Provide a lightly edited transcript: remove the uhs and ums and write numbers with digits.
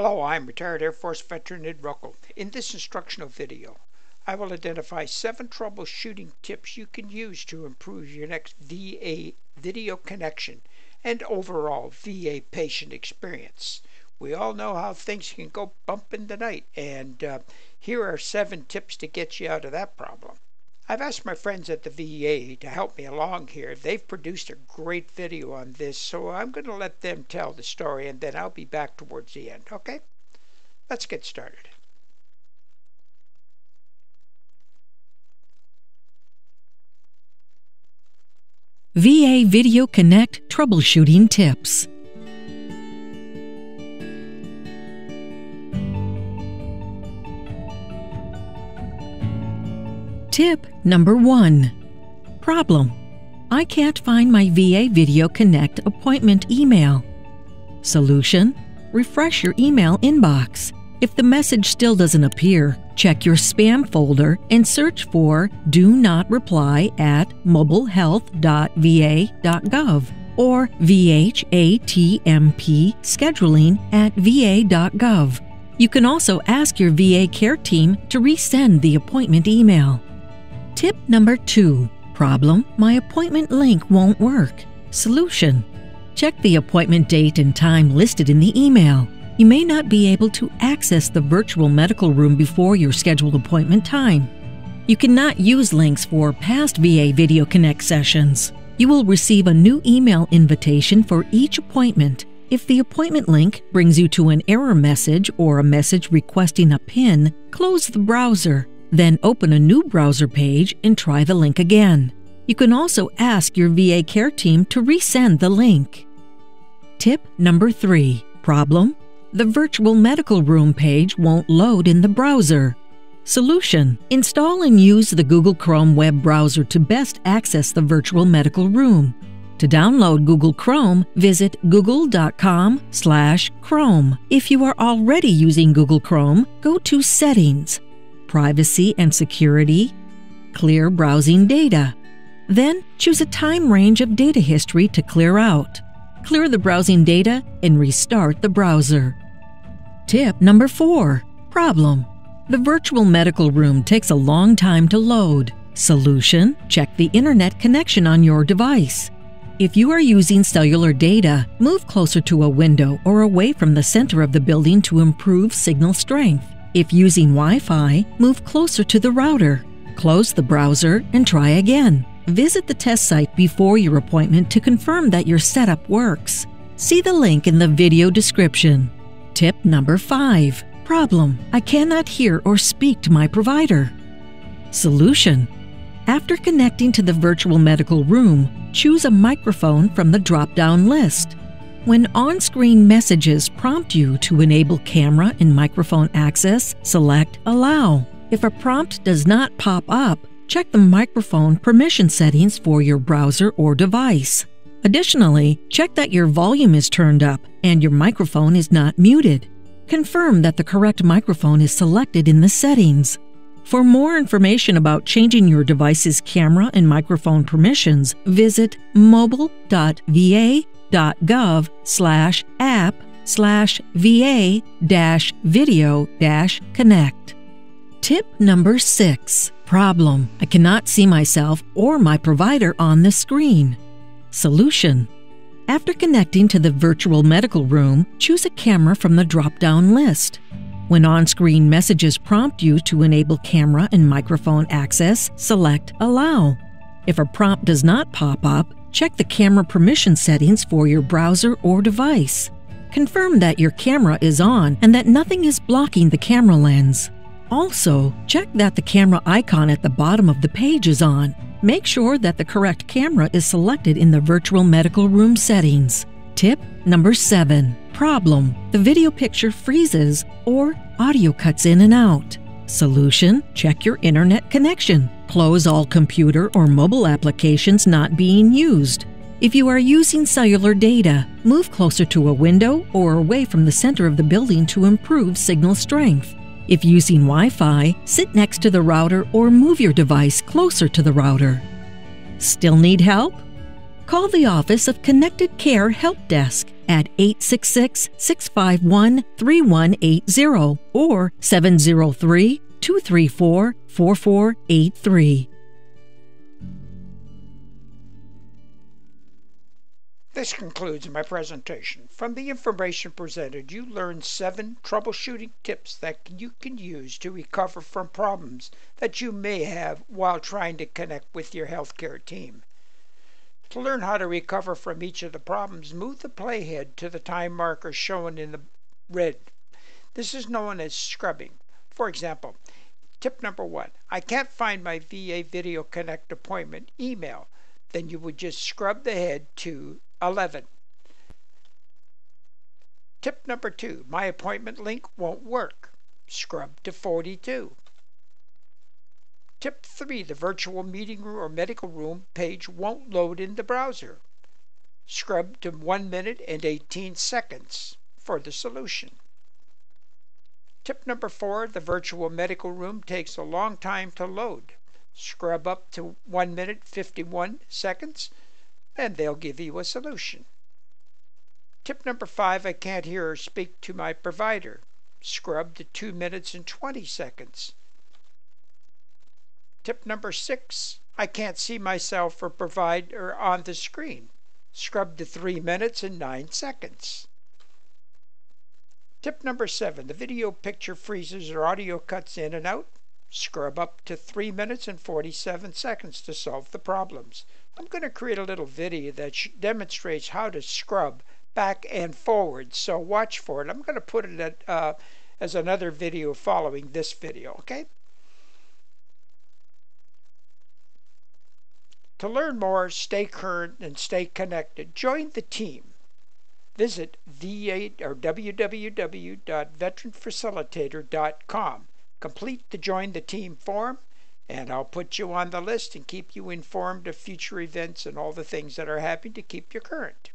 Hello, I'm retired Air Force veteran Ned Ruckel. In this instructional video, I will identify 7 troubleshooting tips you can use to improve your next VA video connection and overall VA patient experience. We all know how things can go bump in the night, and here are 7 tips to get you out of that problem. I've asked my friends at the VA to help me along here. They've produced a great video on this, so I'm going to let them tell the story, and then I'll be back towards the end, okay? Let's get started. VA Video Connect Troubleshooting Tips. Tip number 1. Problem: I can't find my VA Video Connect appointment email. Solution: refresh your email inbox. If the message still doesn't appear, check your spam folder and search for Do Not Reply at mobilehealth.va.gov or vhatmpscheduling at va.gov. You can also ask your VA care team to resend the appointment email. Tip number 2. Problem: my appointment link won't work. Solution: check the appointment date and time listed in the email. You may not be able to access the virtual medical room before your scheduled appointment time. You cannot use links for past VA Video Connect sessions. You will receive a new email invitation for each appointment. If the appointment link brings you to an error message or a message requesting a PIN, close the browser. Then open a new browser page and try the link again. You can also ask your VA care team to resend the link. Tip number 3. Problem: the virtual medical room page won't load in the browser. Solution: install and use the Google Chrome web browser to best access the virtual medical room. To download Google Chrome, visit google.com/Chrome. If you are already using Google Chrome, go to Settings, Privacy and Security, Clear Browsing Data. Then choose a time range of data history to clear out. Clear the browsing data and restart the browser. Tip number 4. Problem: the virtual medical room takes a long time to load. Solution: check the internet connection on your device. If you are using cellular data, move closer to a window or away from the center of the building to improve signal strength. If using Wi-Fi, move closer to the router. Close the browser and try again. Visit the test site before your appointment to confirm that your setup works. See the link in the video description. Tip number 5. Problem: I cannot hear or speak to my provider. Solution: after connecting to the virtual medical room, choose a microphone from the drop-down list. When on-screen messages prompt you to enable camera and microphone access, select Allow. If a prompt does not pop up, check the microphone permission settings for your browser or device. Additionally, check that your volume is turned up and your microphone is not muted. Confirm that the correct microphone is selected in the settings. For more information about changing your device's camera and microphone permissions, visit mobile.va.gov/app/VA-video-connect. Tip number 6. Problem: I cannot see myself or my provider on the screen. Solution: after connecting to the virtual medical room, choose a camera from the drop-down list. When on-screen messages prompt you to enable camera and microphone access, select Allow. If a prompt does not pop up, check the camera permission settings for your browser or device. Confirm that your camera is on and that nothing is blocking the camera lens. Also, check that the camera icon at the bottom of the page is on. Make sure that the correct camera is selected in the virtual medical room settings. Tip number 7. Problem: the video picture freezes or audio cuts in and out. Solution: check your internet connection. Close all computer or mobile applications not being used. If you are using cellular data, move closer to a window or away from the center of the building to improve signal strength. If using Wi-Fi, sit next to the router or move your device closer to the router. Still need help? Call the Office of Connected Care Help Desk at 866-651-3180 or 703-234-4483. This concludes my presentation. From the information presented, you learned 7 troubleshooting tips that you can use to recover from problems that you may have while trying to connect with your healthcare team. To learn how to recover from each of the problems, move the playhead to the time marker shown in the red. This is known as scrubbing. For example, tip number 1, I can't find my VA Video Connect appointment email. Then you would just scrub the head to 11. Tip number 2, my appointment link won't work. Scrub to 42. Tip 3, the virtual meeting room or medical room page won't load in the browser. Scrub to 1 minute and 18 seconds for the solution. Tip number 4, the virtual medical room takes a long time to load. Scrub up to 1 minute 51 seconds. And they'll give you a solution. Tip number 5, I can't hear or speak to my provider. Scrub to 2 minutes and 20 seconds. Tip number 6, I can't see myself or provider on the screen. Scrub to 3 minutes and 9 seconds. Tip number 7, the video picture freezes or audio cuts in and out. Scrub up to 3 minutes and 47 seconds to solve the problems. I'm going to create a little video that demonstrates how to scrub back and forward, so watch for it. I'm going to put it as another video following this video, okay? To learn more, stay current, and stay connected, join the team. Visit www.veteranfacilitator.com. Complete the Join the Team form, and I'll put you on the list and keep you informed of future events and all the things that are happening to keep you current.